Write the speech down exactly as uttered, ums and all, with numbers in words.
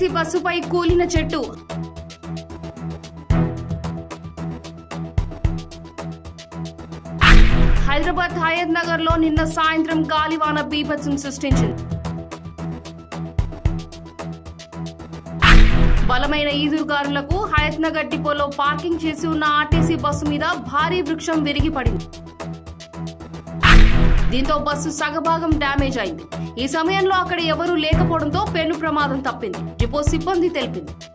RTC బస్సుపై కూలిన చెట్టు. హైదరాబాద్ హయత్నగర్ లో నిన్న సాయంత్రం గాలివాన బీభత్సం సృష్టించింది. బలమైన ఈదురుగాలులకు హయత్నగర్ డిపోలో పార్కింగ్ చేసి ఉన్న ఆర్టీసీ బస్సు మీద భారీ వృక్షం విరిగి పడింది. దీంతో బస్సు సగభాగం డ్యామేజ్ అయింది. ఈ సమయంలో అక్కడ ఎవరూ లేకపోవడంతో పెను ప్రమాదం తప్పింది, డిపో సిబ్బంది తెలిపింది.